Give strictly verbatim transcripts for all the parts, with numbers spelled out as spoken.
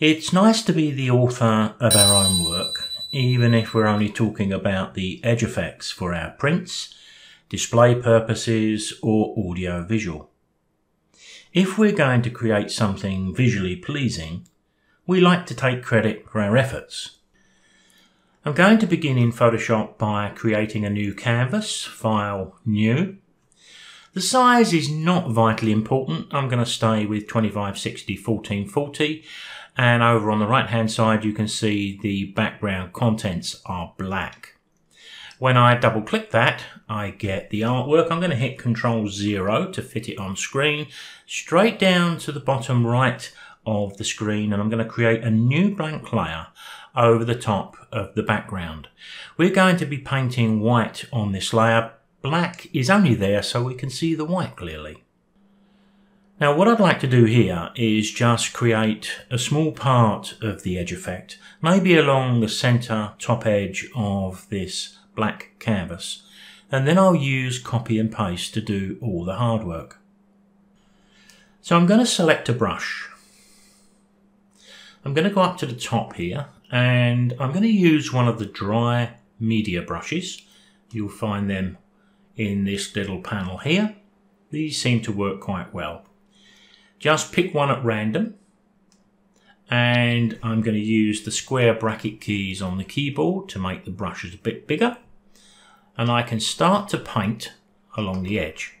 It's nice to be the author of our own work, even if we're only talking about the edge effects for our prints, display purposes, or audio-visual. If we're going to create something visually pleasing, we like to take credit for our efforts. I'm going to begin in Photoshop by creating a new canvas, File, New. The size is not vitally important. I'm going to stay with twenty-five sixty by fourteen forty, and over on the right hand side you can see the background contents are black. When I double click that, I get the artwork. I'm going to hit control zero to fit it on screen, straight down to the bottom right of the screen, and I'm going to create a new blank layer over the top of the background. We're going to be painting white on this layer. Black is only there so we can see the white clearly. Now what I'd like to do here is just create a small part of the edge effect, maybe along the center top edge of this black canvas, and then I'll use copy and paste to do all the hard work. So I'm going to select a brush. I'm going to go up to the top here and I'm going to use one of the dry media brushes. You'll find them in this little panel here. These seem to work quite well. Just pick one at random, and I'm going to use the square bracket keys on the keyboard to make the brushes a bit bigger, and I can start to paint along the edge.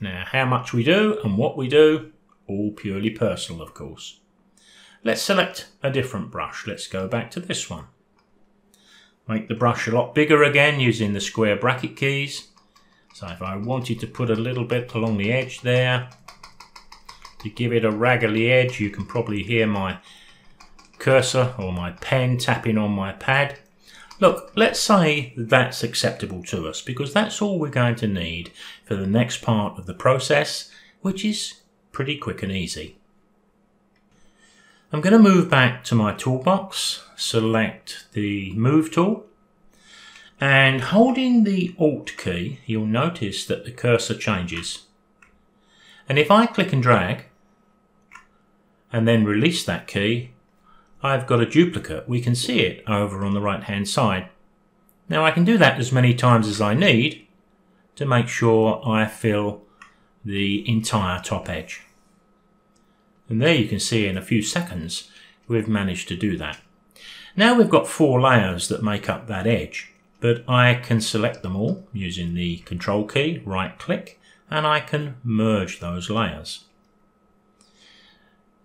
Now how much we do and what we do, all purely personal of course. Let's select a different brush. Let's go back to this one. Make the brush a lot bigger again using the square bracket keys. So if I wanted to put a little bit along the edge there, to give it a raggly edge, you can probably hear my cursor or my pen tapping on my pad. Look, let's say that's acceptable to us, because that's all we're going to need for the next part of the process, which is pretty quick and easy. I'm going to move back to my toolbox, select the Move tool, and holding the Alt key, you'll notice that the cursor changes. And if I click and drag, and then release that key, I've got a duplicate. We can see it over on the right-hand side. Now I can do that as many times as I need to make sure I fill the entire top edge. And there you can see in a few seconds we've managed to do that. Now we've got four layers that make up that edge, but I can select them all using the control key, right click, and I can merge those layers.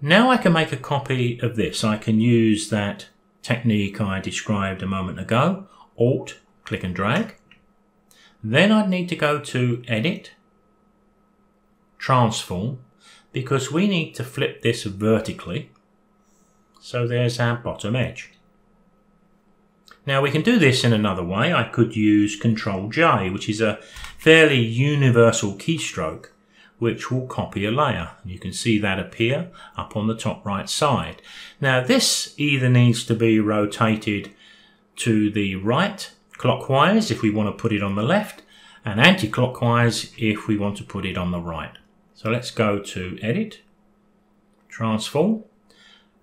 Now I can make a copy of this. I can use that technique I described a moment ago, Alt, click and drag. Then I'd need to go to Edit, Transform, because we need to flip this vertically. So there's our bottom edge. Now we can do this in another way. I could use control J, which is a fairly universal keystroke, which will copy a layer. You can see that appear up on the top right side. Now this either needs to be rotated to the right, clockwise if we want to put it on the left, and anti-clockwise if we want to put it on the right. So let's go to Edit, Transform,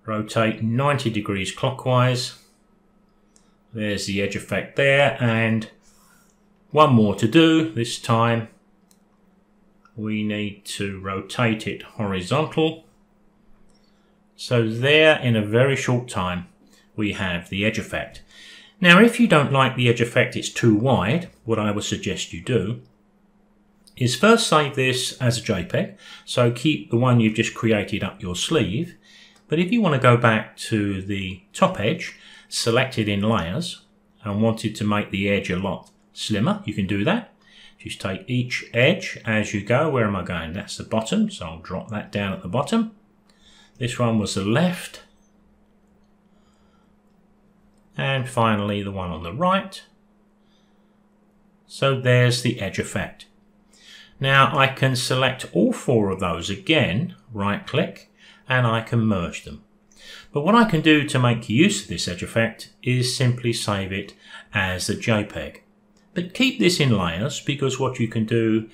rotate ninety degrees clockwise. There's the edge effect there, and one more to do. This time we need to rotate it horizontal. So there, in a very short time, we have the edge effect. Now if you don't like the edge effect, it's too wide, what I would suggest you do is first save this as a JPEG, so keep the one you've just created up your sleeve. But if you want to go back to the top edge, select it in layers, and wanted to make the edge a lot slimmer, you can do that. Just take each edge as you go. Where am I going? That's the bottom, so I'll drop that down at the bottom. This one was the left. And finally the one on the right. So there's the edge effect. Now I can select all four of those again, right click, and I can merge them. But what I can do to make use of this edge effect is simply save it as a JPEG. But keep this in layers, because what you can do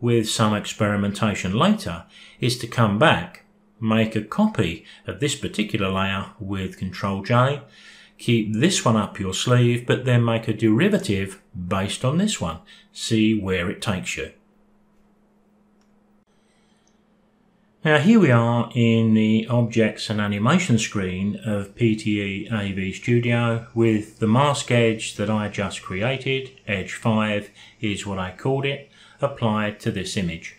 with some experimentation later is to come back, make a copy of this particular layer with control J, keep this one up your sleeve, but then make a derivative based on this one. See where it takes you. Now here we are in the Objects and Animation screen of P T E A V Studio with the mask edge that I just created, edge five is what I called it, applied to this image.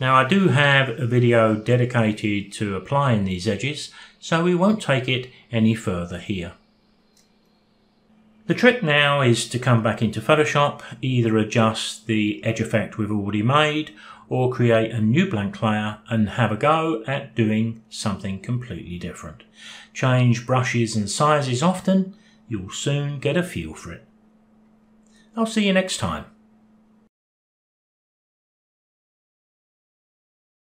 Now I do have a video dedicated to applying these edges, so we won't take it any further here. The trick now is to come back into Photoshop, either adjust the edge effect we've already made, or create a new blank layer and have a go at doing something completely different. Change brushes and sizes often, you'll soon get a feel for it. I'll see you next time.